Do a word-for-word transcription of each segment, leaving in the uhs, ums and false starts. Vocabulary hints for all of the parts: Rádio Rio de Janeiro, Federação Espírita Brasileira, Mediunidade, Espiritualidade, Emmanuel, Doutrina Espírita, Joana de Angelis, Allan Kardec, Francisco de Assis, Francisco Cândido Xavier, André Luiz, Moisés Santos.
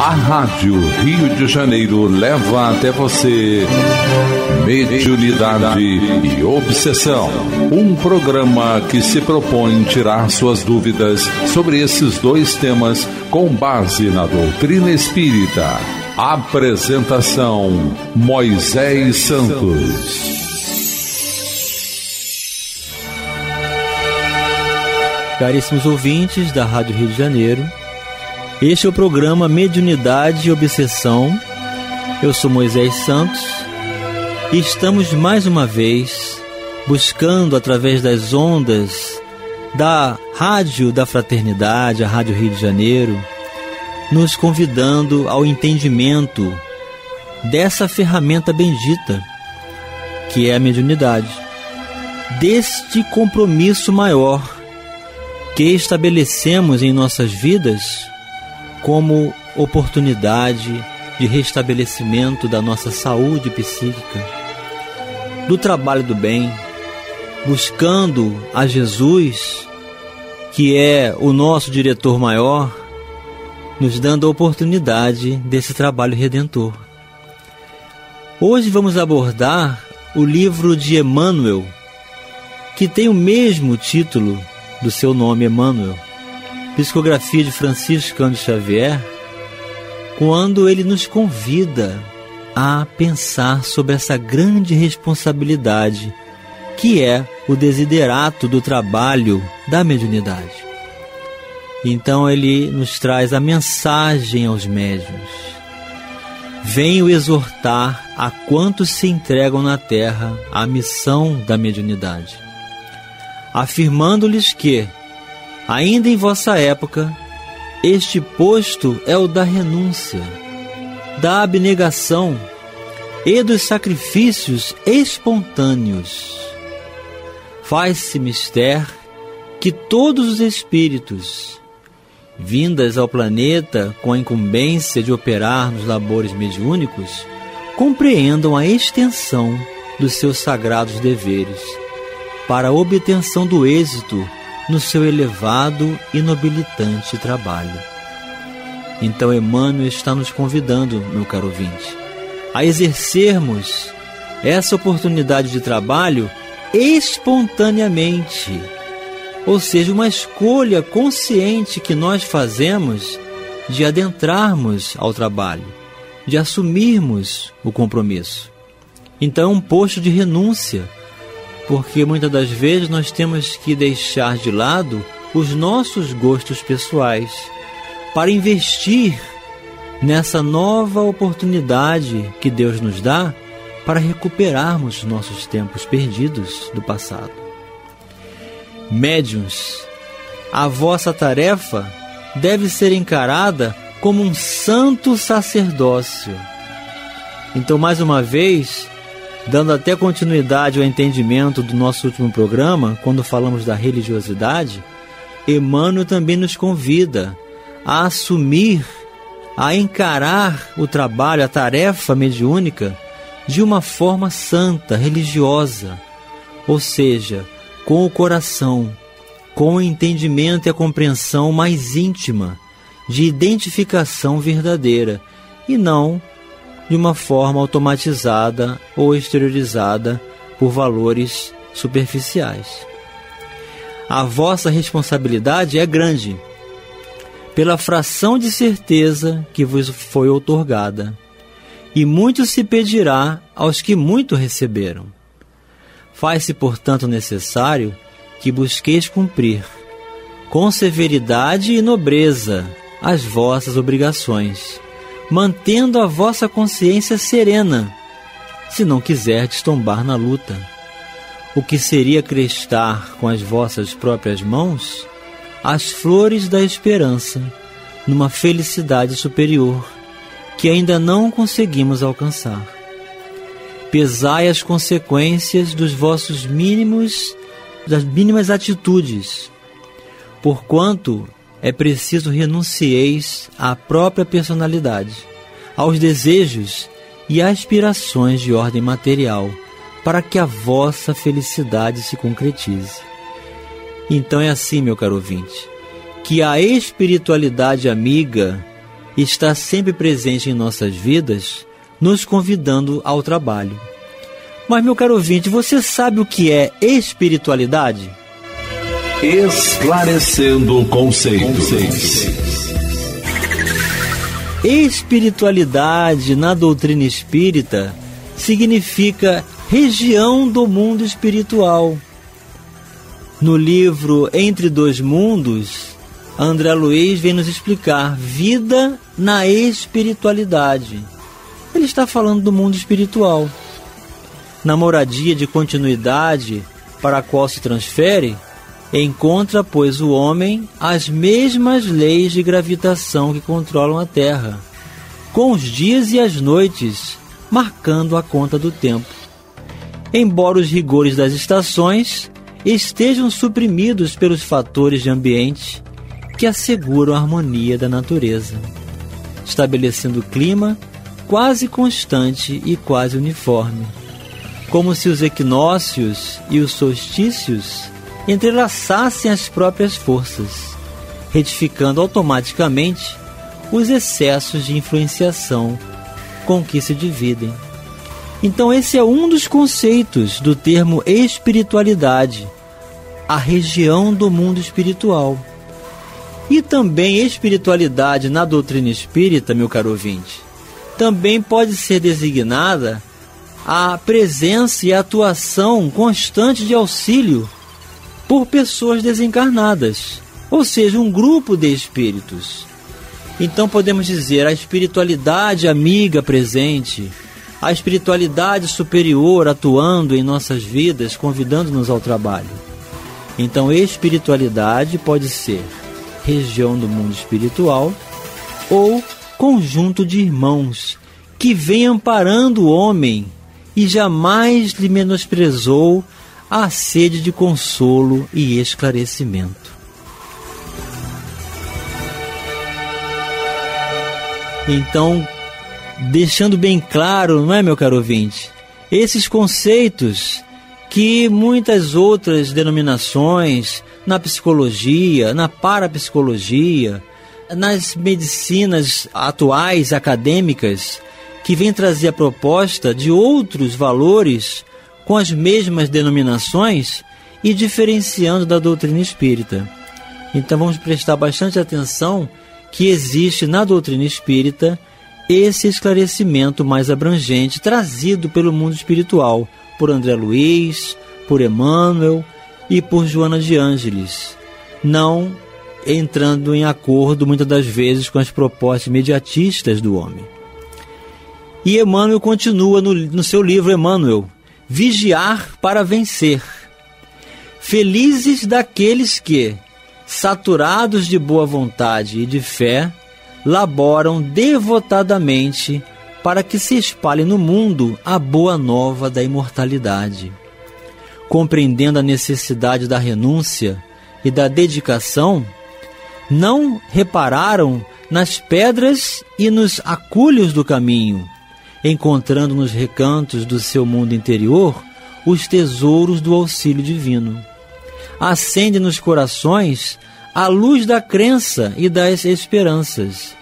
A Rádio Rio de Janeiro leva até você Mediunidade e Obsessão, um programa que se propõe tirar suas dúvidas sobre esses dois temas com base na doutrina espírita. Apresentação: Moisés Santos. Caríssimos ouvintes da Rádio Rio de Janeiro, este é o programa Mediunidade e Obsessão. Eu sou Moisés Santos e estamos mais uma vez buscando, através das ondas da Rádio da Fraternidade, a Rádio Rio de Janeiro, nos convidando ao entendimento dessa ferramenta bendita que é a mediunidade, deste compromisso maior que estabelecemos em nossas vidas como oportunidade de restabelecimento da nossa saúde psíquica, do trabalho do bem, buscando a Jesus, que é o nosso diretor maior, nos dando a oportunidade desse trabalho redentor. Hoje vamos abordar o livro de Emmanuel, que tem o mesmo título do seu nome, Emmanuel, psicografia de Francisco Cândido Xavier, quando ele nos convida a pensar sobre essa grande responsabilidade que é o desiderato do trabalho da mediunidade. Então ele nos traz a mensagem aos médiuns: venho exortar a quantos se entregam na terra à missão da mediunidade, afirmando-lhes que, ainda em vossa época, este posto é o da renúncia, da abnegação e dos sacrifícios espontâneos. Faz-se mister que todos os espíritos, vindas ao planeta com a incumbência de operar nos labores mediúnicos, compreendam a extensão dos seus sagrados deveres para a obtenção do êxito no seu elevado e nobilitante trabalho. Então Emmanuel está nos convidando, meu caro ouvinte, a exercermos essa oportunidade de trabalho espontaneamente, ou seja, uma escolha consciente que nós fazemos de adentrarmos ao trabalho, de assumirmos o compromisso. Então é um posto de renúncia, porque muitas das vezes nós temos que deixar de lado os nossos gostos pessoais para investir nessa nova oportunidade que Deus nos dá para recuperarmos nossos tempos perdidos do passado. Médiuns, a vossa tarefa deve ser encarada como um santo sacerdócio. Então, mais uma vez, dando até continuidade ao entendimento do nosso último programa, quando falamos da religiosidade, Emmanuel também nos convida a assumir, a encarar o trabalho, a tarefa mediúnica, de uma forma santa, religiosa, ou seja, com o coração, com o entendimento e a compreensão mais íntima, de identificação verdadeira, e não de uma forma automatizada ou exteriorizada por valores superficiais. A vossa responsabilidade é grande, pela fração de certeza que vos foi outorgada, e muito se pedirá aos que muito receberam. Faz-se, portanto, necessário que busqueis cumprir, com severidade e nobreza, as vossas obrigações, mantendo a vossa consciência serena, se não quiserdes tombar na luta. O que seria crestar com as vossas próprias mãos as flores da esperança numa felicidade superior que ainda não conseguimos alcançar. Pesai as consequências dos vossos mínimos, das mínimas atitudes, porquanto é preciso renuncieis à própria personalidade, aos desejos e aspirações de ordem material, para que a vossa felicidade se concretize. Então é assim, meu caro ouvinte, que a espiritualidade amiga está sempre presente em nossas vidas, nos convidando ao trabalho. Mas, meu caro ouvinte, você sabe o que é espiritualidade? Esclarecendo conceitos. Espiritualidade, na doutrina espírita, significa região do mundo espiritual. No livro Entre Dois Mundos, André Luiz vem nos explicar vida na espiritualidade. Ele está falando do mundo espiritual. Na moradia de continuidade para a qual se transfere, encontra, pois, o homem as mesmas leis de gravitação que controlam a Terra, com os dias e as noites, marcando a conta do tempo. Embora os rigores das estações estejam suprimidos pelos fatores de ambiente que asseguram a harmonia da natureza, estabelecendo o clima quase constante e quase uniforme, como se os equinócios e os solstícios entrelaçassem as próprias forças, retificando automaticamente os excessos de influenciação com que se dividem. Então, esse é um dos conceitos do termo espiritualidade, a região do mundo espiritual. E também espiritualidade na doutrina espírita, meu caro ouvinte, também pode ser designada a presença e a atuação constante de auxílio por pessoas desencarnadas, ou seja, um grupo de espíritos. Então podemos dizer a espiritualidade amiga presente, a espiritualidade superior atuando em nossas vidas, convidando-nos ao trabalho. Então espiritualidade pode ser região do mundo espiritual ou conjunto de irmãos que vem amparando o homem e jamais lhe menosprezou a sede de consolo e esclarecimento. Então, deixando bem claro, não é, meu caro ouvinte? Esses conceitos que muitas outras denominações, na psicologia, na parapsicologia, nas medicinas atuais, acadêmicas, que vem trazer a proposta de outros valores com as mesmas denominações e diferenciando da doutrina espírita. Então vamos prestar bastante atenção que existe na doutrina espírita esse esclarecimento mais abrangente trazido pelo mundo espiritual, por André Luiz, por Emmanuel e por Joana de Angelis, não entrando em acordo muitas das vezes com as propostas imediatistas do homem. E Emmanuel continua no, no seu livro Emmanuel, Vigiar para vencer. Felizes daqueles que, saturados de boa vontade e de fé, laboram devotadamente para que se espalhe no mundo a boa nova da imortalidade. Compreendendo a necessidade da renúncia e da dedicação, não repararam nas pedras e nos acúlios do caminho, encontrando nos recantos do seu mundo interior os tesouros do auxílio divino. Acende nos corações a luz da crença e das esperanças,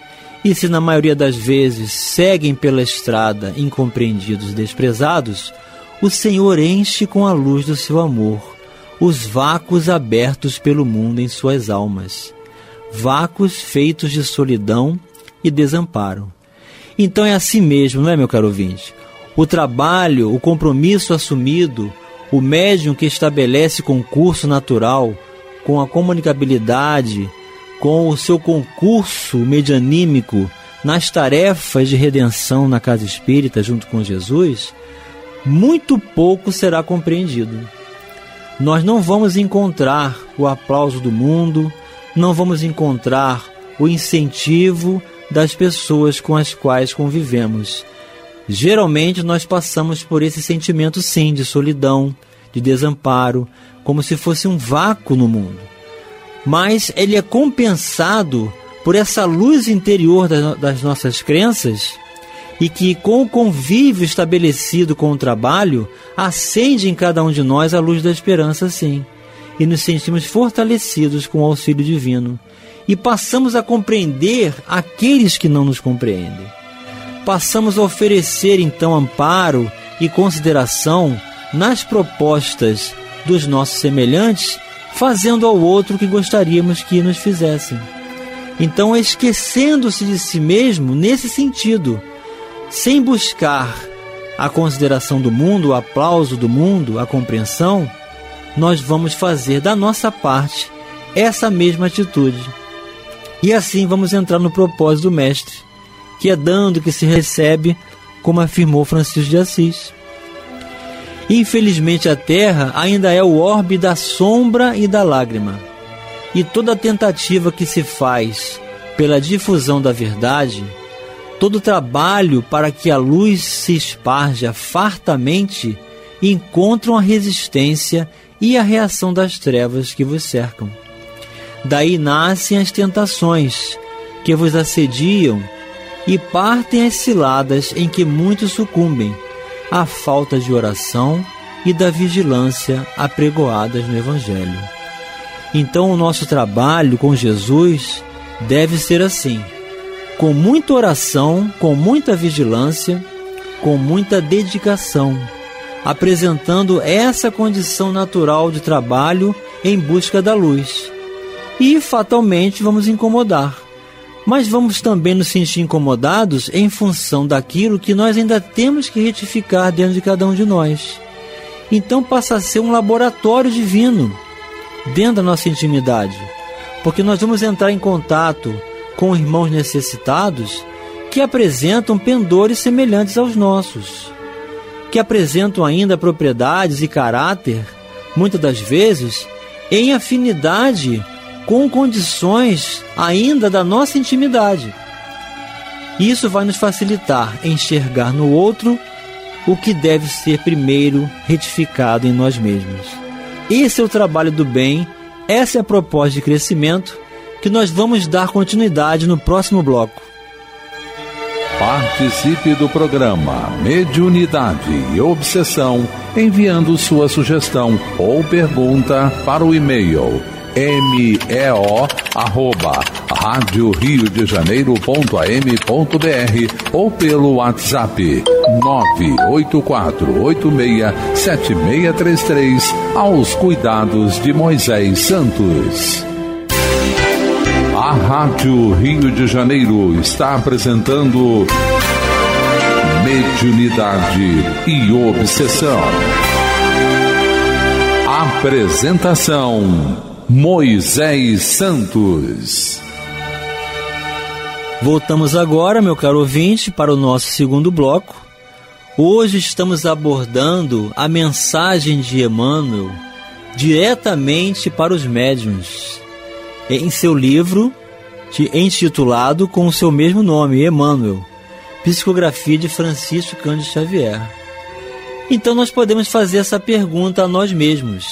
e se na maioria das vezes seguem pela estrada incompreendidos e desprezados, o Senhor enche com a luz do seu amor os vácuos abertos pelo mundo em suas almas, vácuos feitos de solidão e desamparo. Então é assim mesmo, não é, meu caro ouvinte? O trabalho, o compromisso assumido, o médium que estabelece concurso natural, com a comunicabilidade, com o seu concurso medianímico, nas tarefas de redenção na casa espírita junto com Jesus, muito pouco será compreendido. Nós não vamos encontrar o aplauso do mundo, não vamos encontrar o incentivo das pessoas com as quais convivemos. Geralmente nós passamos por esse sentimento, sim, de solidão, de desamparo, como se fosse um vácuo no mundo. Mas ele é compensado por essa luz interior das nossas crenças e que, com o convívio estabelecido com o trabalho, acende em cada um de nós a luz da esperança, sim, e nos sentimos fortalecidos com o auxílio divino. e passamos a compreender aqueles que não nos compreendem. Passamos a oferecer, então, amparo e consideração nas propostas dos nossos semelhantes, fazendo ao outro o que gostaríamos que nos fizessem. Então, esquecendo-se de si mesmo nesse sentido, sem buscar a consideração do mundo, o aplauso do mundo, a compreensão, nós vamos fazer da nossa parte essa mesma atitude. E assim vamos entrar no propósito do Mestre, que é dando que se recebe, como afirmou Francisco de Assis. Infelizmente, a Terra ainda é o orbe da sombra e da lágrima, e toda tentativa que se faz pela difusão da verdade, todo trabalho para que a luz se esparja fartamente, encontram a resistência e a reação das trevas que vos cercam. Daí nascem as tentações que vos assediam e partem as ciladas em que muitos sucumbem, à falta de oração e da vigilância apregoadas no Evangelho. Então o nosso trabalho com Jesus deve ser assim, com muita oração, com muita vigilância, com muita dedicação, apresentando essa condição natural de trabalho em busca da luz. E fatalmente vamos incomodar, mas vamos também nos sentir incomodados em função daquilo que nós ainda temos que retificar dentro de cada um de nós. Então passa a ser um laboratório divino dentro da nossa intimidade, porque nós vamos entrar em contato com irmãos necessitados que apresentam pendores semelhantes aos nossos, que apresentam ainda propriedades e caráter, muitas das vezes, em afinidade com condições ainda da nossa intimidade. Isso vai nos facilitar enxergar no outro o que deve ser primeiro retificado em nós mesmos. Esse é o trabalho do bem, essa é a proposta de crescimento que nós vamos dar continuidade no próximo bloco. Participe do programa Mediunidade e Obsessão, enviando sua sugestão ou pergunta para o e-mail m e o arroba rádio rio de janeiro ponto a m ponto b r ou pelo WhatsApp nove oito quatro oito seis sete seis três três, aos cuidados de Moisés Santos. A Rádio Rio de Janeiro está apresentando Mediunidade e Obsessão. Apresentação Moisés Santos. Voltamos agora, meu caro ouvinte, para o nosso segundo bloco. Hoje estamos abordando a mensagem de Emmanuel diretamente para os médiuns, em seu livro intitulado com o seu mesmo nome, Emmanuel, psicografia de Francisco Cândido Xavier. Então nós podemos fazer essa pergunta a nós mesmos: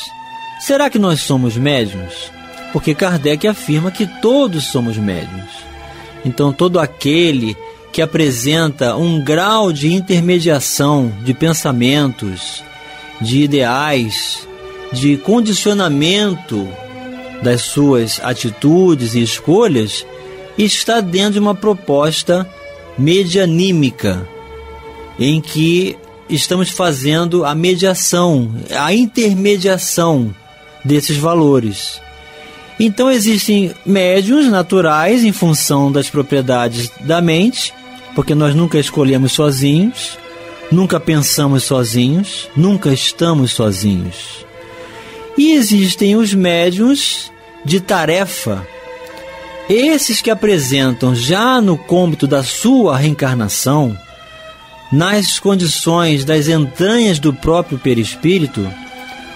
será que nós somos médiuns? Porque Kardec afirma que todos somos médiuns. Então todo aquele que apresenta um grau de intermediação de pensamentos, de ideais, de condicionamento das suas atitudes e escolhas, está dentro de uma proposta medianímica, em que estamos fazendo a mediação, a intermediação desses valores. Então existem médiuns naturais em função das propriedades da mente, porque nós nunca escolhemos sozinhos, nunca pensamos sozinhos, nunca estamos sozinhos. E existem os médiuns de tarefa, esses que apresentam já no cômputo da sua reencarnação, nas condições das entranhas do próprio perispírito,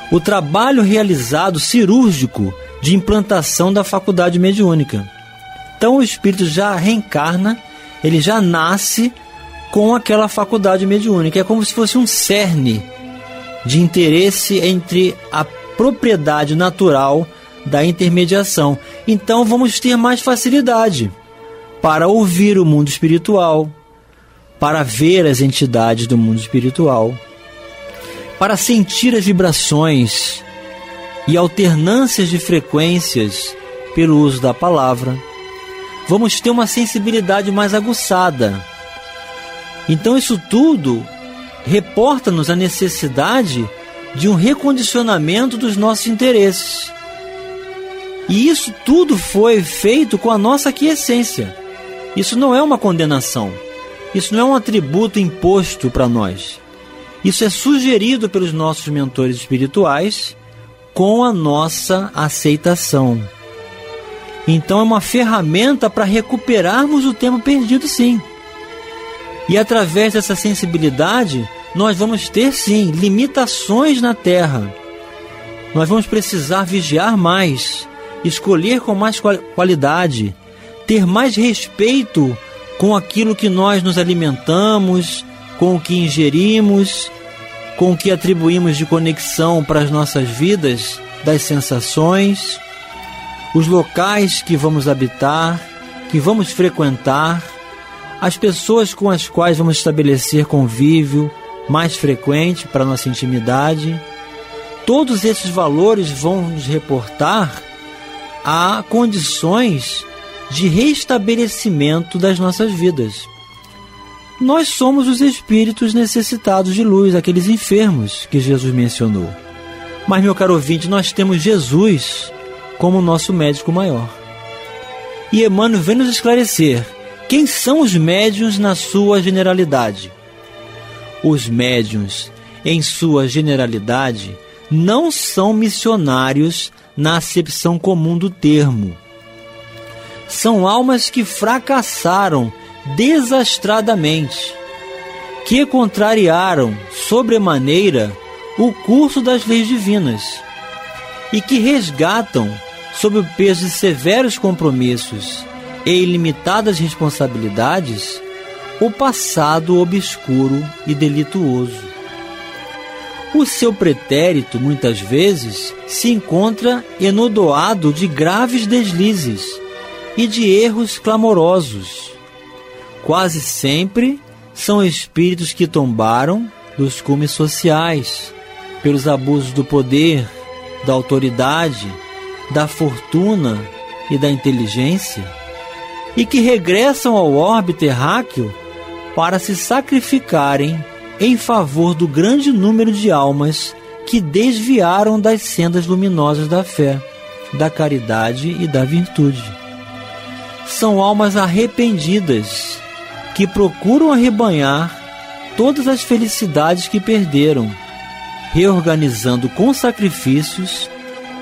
o trabalho realizado cirúrgico de implantação da faculdade mediúnica. Então o espírito já reencarna, ele já nasce com aquela faculdade mediúnica. É como se fosse um cerne de interesse entre a propriedade natural da intermediação. Então vamos ter mais facilidade para ouvir o mundo espiritual, para ver as entidades do mundo espiritual, para sentir as vibrações e alternâncias de frequências pelo uso da palavra, vamos ter uma sensibilidade mais aguçada. Então isso tudo reporta-nos a necessidade de um recondicionamento dos nossos interesses. E isso tudo foi feito com a nossa aquiescência. Isso não é uma condenação. Isso não é um atributo imposto para nós. Isso é sugerido pelos nossos mentores espirituais com a nossa aceitação. Então é uma ferramenta para recuperarmos o tempo perdido, sim. E através dessa sensibilidade, nós vamos ter, sim, limitações na Terra. Nós vamos precisar vigiar mais, escolher com mais qualidade, ter mais respeito com aquilo que nós nos alimentamos, com o que ingerimos, com o que atribuímos de conexão para as nossas vidas, das sensações, os locais que vamos habitar, que vamos frequentar, as pessoas com as quais vamos estabelecer convívio mais frequente para a nossa intimidade. Todos esses valores vão nos reportar a condições de restabelecimento das nossas vidas. Nós somos os espíritos necessitados de luz, aqueles enfermos que Jesus mencionou. Mas, meu caro ouvinte, nós temos Jesus como nosso médico maior. E Emmanuel vem nos esclarecer quem são os médiuns na sua generalidade. Os médiuns, em sua generalidade, não são missionários na acepção comum do termo. São almas que fracassaram desastradamente, que contrariaram sobremaneira o curso das leis divinas e que resgatam, sob o peso de severos compromissos e ilimitadas responsabilidades, o passado obscuro e delituoso. O seu pretérito, muitas vezes, se encontra enodoado de graves deslizes e de erros clamorosos. Quase sempre são espíritos que tombaram dos cumes sociais, pelos abusos do poder, da autoridade, da fortuna e da inteligência, e que regressam ao orbe terráqueo para se sacrificarem em favor do grande número de almas que desviaram das sendas luminosas da fé, da caridade e da virtude. São almas arrependidas que procuram arrebanhar todas as felicidades que perderam, reorganizando com sacrifícios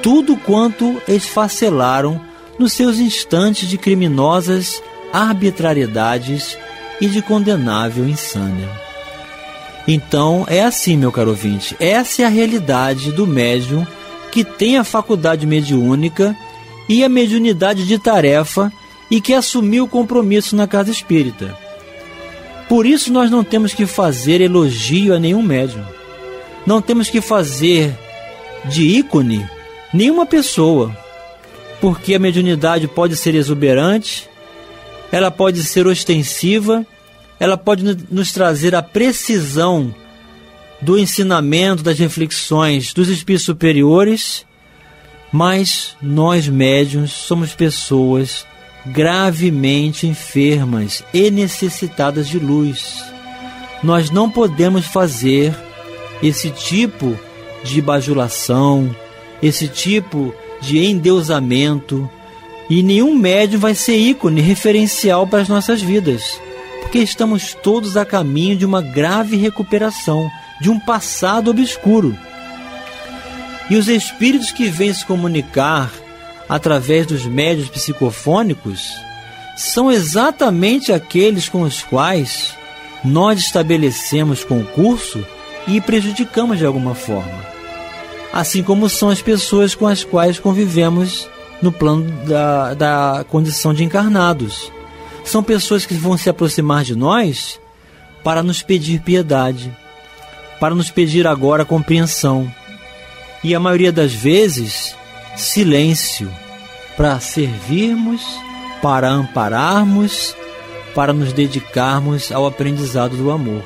tudo quanto esfacelaram nos seus instantes de criminosas arbitrariedades e de condenável insânia. Então, é assim, meu caro ouvinte, essa é a realidade do médium que tem a faculdade mediúnica e a mediunidade de tarefa e que assumiu o compromisso na casa espírita. Por isso, nós não temos que fazer elogio a nenhum médium. Não temos que fazer de ícone nenhuma pessoa, porque a mediunidade pode ser exuberante, ela pode ser ostensiva, ela pode nos trazer a precisão do ensinamento, das reflexões dos espíritos superiores, mas nós médiuns somos pessoas gravemente enfermas e necessitadas de luz. Nós não podemos fazer esse tipo de bajulação, esse tipo de endeusamento, e nenhum médium vai ser ícone, referencial para as nossas vidas, porque estamos todos a caminho de uma grave recuperação, de um passado obscuro. E os espíritos que vêm se comunicar através dos médiuns psicofônicos são exatamente aqueles com os quais nós estabelecemos concurso e prejudicamos de alguma forma, assim como são as pessoas com as quais convivemos no plano da, da condição de encarnados. São pessoas que vão se aproximar de nós para nos pedir piedade, para nos pedir agora compreensão. E a maioria das vezes, silêncio, para servirmos, para ampararmos, para nos dedicarmos ao aprendizado do amor.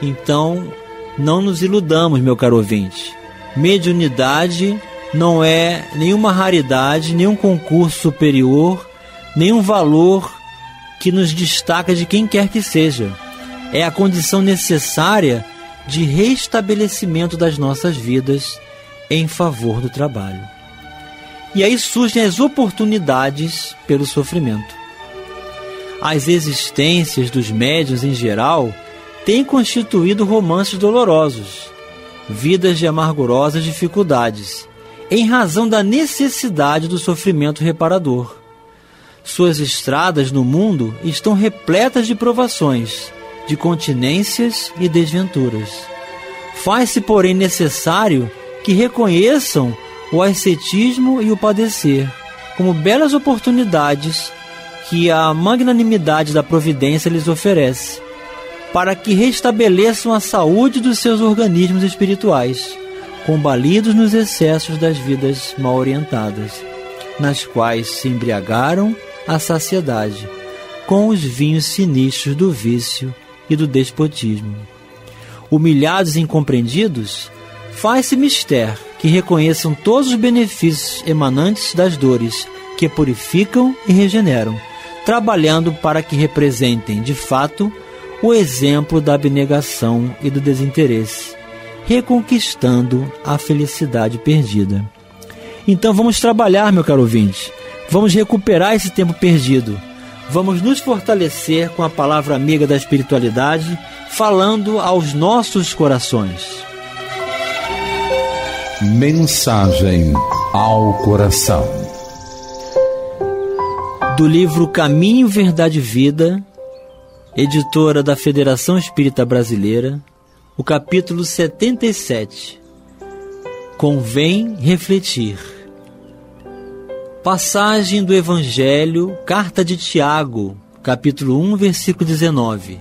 Então, não nos iludamos, meu caro ouvinte. Mediunidade não é nenhuma raridade, nenhum concurso superior, nenhum valor que nos destaca de quem quer que seja. É a condição necessária de restabelecimento das nossas vidas em favor do trabalho. E aí surgem as oportunidades pelo sofrimento. As existências dos médiuns em geral têm constituído romances dolorosos, vidas de amargurosas dificuldades, em razão da necessidade do sofrimento reparador. Suas estradas no mundo estão repletas de provações, de continências e desventuras. Faz-se, porém, necessário que reconheçam o ascetismo e o padecer como belas oportunidades que a magnanimidade da providência lhes oferece, para que restabeleçam a saúde dos seus organismos espirituais, combalidos nos excessos das vidas mal orientadas, nas quais se embriagaram à saciedade, com os vinhos sinistros do vício e do despotismo. Humilhados e incompreendidos, faz-se mister que reconheçam todos os benefícios emanantes das dores, que purificam e regeneram, trabalhando para que representem, de fato, o exemplo da abnegação e do desinteresse, reconquistando a felicidade perdida. Então vamos trabalhar, meu caro ouvinte, vamos recuperar esse tempo perdido, vamos nos fortalecer com a palavra amiga da espiritualidade, falando aos nossos corações. Mensagem ao coração. Do livro Caminho, Verdade e Vida, editora da Federação Espírita Brasileira, o capítulo setenta e sete. Convém refletir. Passagem do Evangelho, Carta de Tiago, capítulo um, versículo dezenove.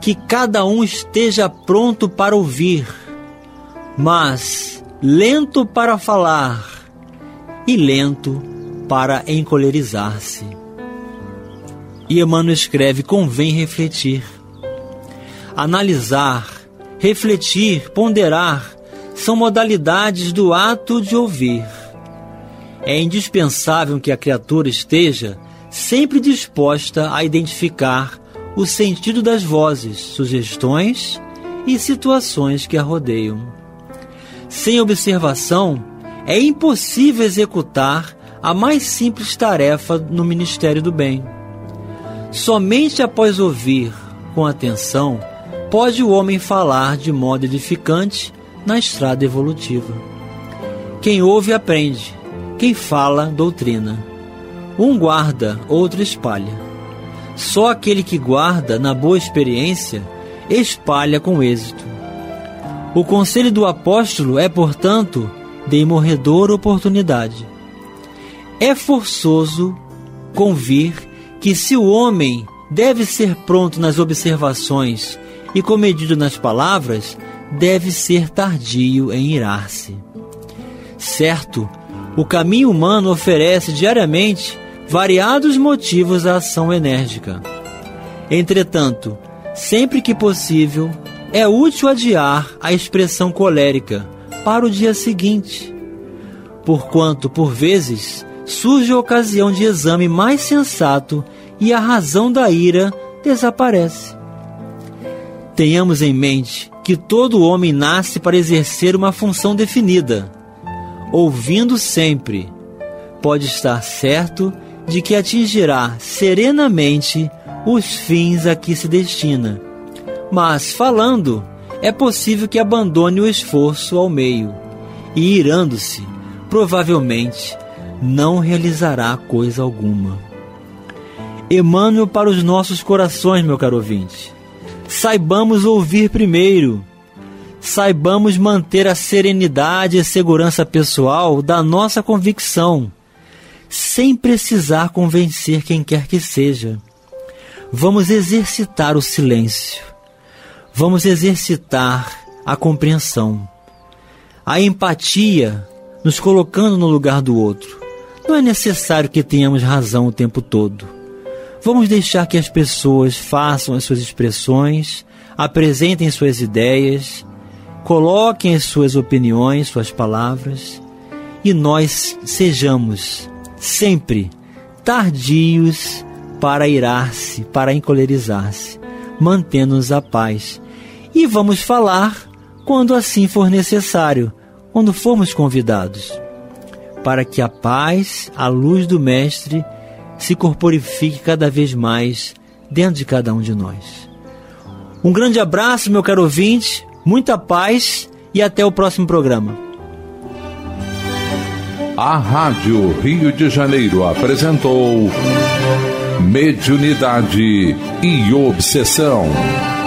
Que cada um esteja pronto para ouvir, mas lento para falar e lento para encolerizar-se. E Emmanuel escreve: convém refletir. Analisar, refletir, ponderar são modalidades do ato de ouvir. É indispensável que a criatura esteja sempre disposta a identificar o sentido das vozes, sugestões e situações que a rodeiam. Sem observação, é impossível executar a mais simples tarefa no ministério do bem. Somente após ouvir com atenção pode o homem falar de modo edificante na estrada evolutiva. Quem ouve aprende, quem fala doutrina. Um guarda, outro espalha. Só aquele que guarda na boa experiência espalha com êxito. O conselho do apóstolo é, portanto, de imorredora oportunidade. É forçoso convir que se o homem deve ser pronto nas observações e comedido nas palavras, deve ser tardio em irar-se. Certo, o caminho humano oferece diariamente variados motivos à ação enérgica. Entretanto, sempre que possível, é útil adiar a expressão colérica para o dia seguinte, porquanto, por vezes, surge a ocasião de exame mais sensato e a razão da ira desaparece. Tenhamos em mente que todo homem nasce para exercer uma função definida. Ouvindo sempre, pode estar certo de que atingirá serenamente os fins a que se destina. Mas, falando, é possível que abandone o esforço ao meio e, irando-se, provavelmente não realizará coisa alguma. Emmanuel para os nossos corações, meu caro ouvinte. Saibamos ouvir primeiro. Saibamos manter a serenidade e a segurança pessoal da nossa convicção, sem precisar convencer quem quer que seja. Vamos exercitar o silêncio. Vamos exercitar a compreensão, a empatia, nos colocando no lugar do outro. Não é necessário que tenhamos razão o tempo todo. Vamos deixar que as pessoas façam as suas expressões, apresentem suas ideias, coloquem as suas opiniões, suas palavras, e nós sejamos sempre tardios para irar-se, para encolerizar-se, mantendo-nos a paz. E vamos falar quando assim for necessário, quando formos convidados, para que a paz, a luz do Mestre, se corporifique cada vez mais dentro de cada um de nós. Um grande abraço, meu caro ouvinte, muita paz e até o próximo programa. A Rádio Rio de Janeiro apresentou Mediunidade e Obsessão.